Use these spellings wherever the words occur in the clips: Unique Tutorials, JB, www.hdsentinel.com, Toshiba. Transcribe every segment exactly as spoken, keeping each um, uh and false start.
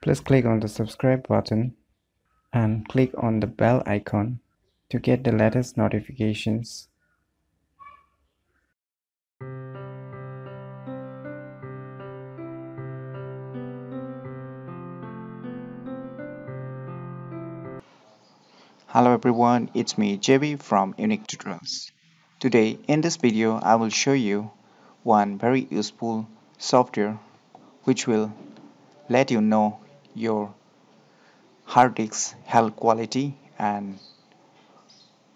Please click on the subscribe button and click on the bell icon to get the latest notifications. Hello everyone, it's me J B from Unique Tutorials. Today in this video I will show you one very useful software which will let you know your hard disk's health quality and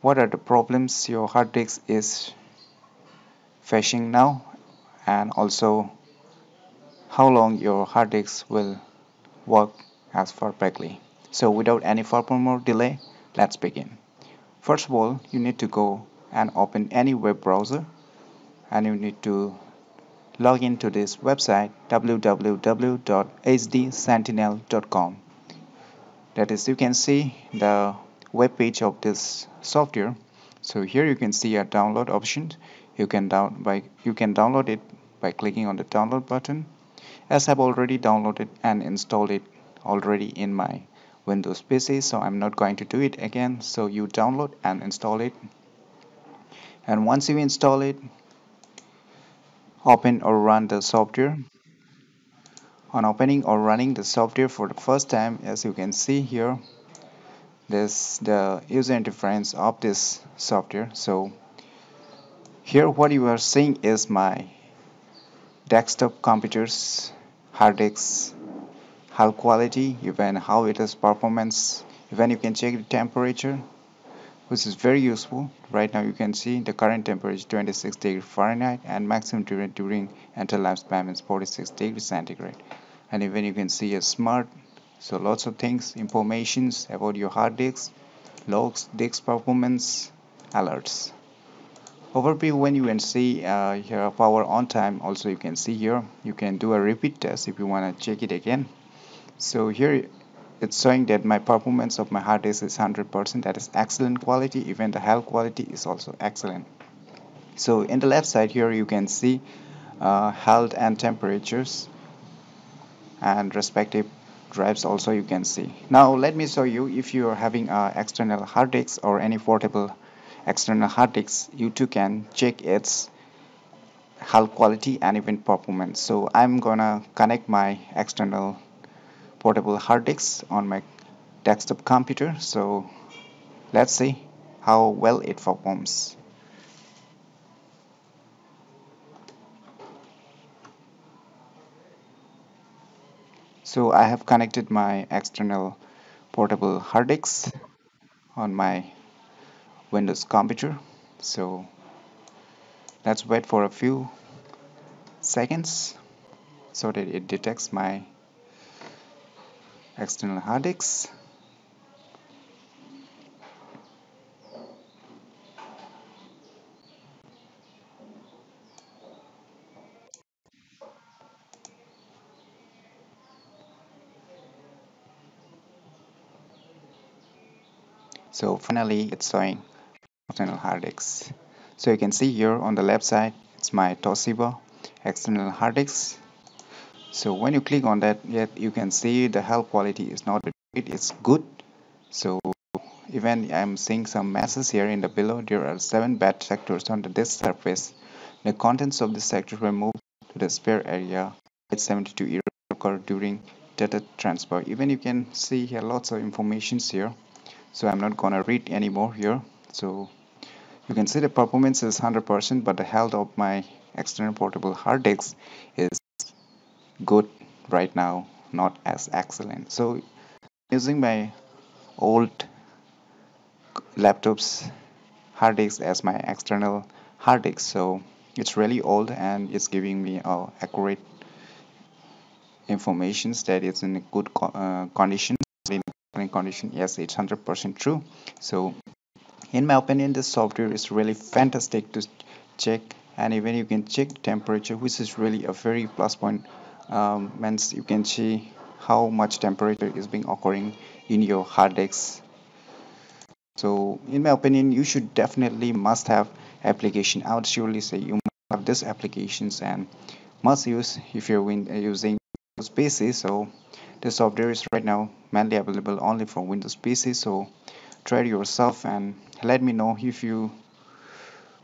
what are the problems your hard disk is facing now, and also how long your hard disk will work as perfectly. So without any further more delay, let's begin. First of all, you need to go and open any web browser and you need to log into this website w w w dot h d sentinel dot com. That is, you can see the web page of this software. So here you can see a download option. You can down by you can download it by clicking on the download button. As I've already downloaded and installed it already in my Windows P C, so I'm not going to do it again. So you download and install it, and once you install it, open or run the software. On opening or running the software for the first time, as you can see here, this the user interface of this software. So here what you are seeing is my desktop computer's hard disk health quality, even how it is performance, even you can check the temperature, which is very useful. Right now you can see the current temperature is twenty-six degrees Fahrenheit and maximum during, during until lifespan is forty-six degrees centigrade. And even you can see a smart, so lots of things, informations about your hard disk, logs, disk performance, alerts. Overview, when you can see uh, here power on time, also you can see here, you can do a repeat test if you want to check it again. So here it's showing that my performance of my hard disk is one hundred percent, that is excellent quality. Even the health quality is also excellent. So in the left side here you can see uh, health and temperatures and respective drives also you can see. Now let me show you, if you are having an external hard disk or any portable external hard disk, you too can check its health quality and even performance. So I'm gonna connect my external portable hard disk on my desktop computer, so let's see how well it performs. So I have connected my external portable hard disk on my Windows computer, so let's wait for a few seconds so that it detects my external hard disk. So finally it's showing external hard disk. So you can see here on the left side, it's my Toshiba external hard disk. So when you click on that, yet you can see the health quality is not great, it's good. So even I'm seeing some messages here in the below. There are seven bad sectors on the disk surface. The contents of the sectors were moved to the spare area at seventy-two occurred during data transfer. Even you can see here lots of informations here. So I'm not gonna read anymore here. So you can see the performance is one hundred percent, but the health of my external portable hard disk is good right now, not as excellent. So using my old laptop's hard disk as my external hard disk, so it's really old and it's giving me uh, accurate informations that it's in a good co uh, condition. In condition, yes, it's one hundred percent true. So in my opinion, this software is really fantastic to check, and even you can check the temperature, which is really a very plus point. Um, means you can see how much temperature is being occurring in your hard disk. So in my opinion, you should definitely must have application. I would surely say you must have these applications and must use if you're using Windows P C. So This software is right now mainly available only for Windows P C, so try it yourself and let me know if you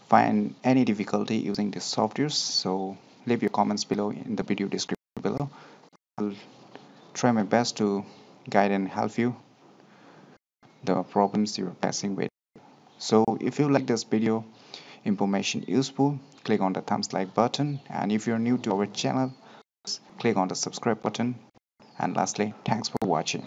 find any difficulty using this software. So leave your comments below in the video description below. I'll try my best to guide and help you the problems you're passing with. So if you like this video information useful, click on the thumbs like button, and if you're new to our channel, click on the subscribe button. And lastly, thanks for watching.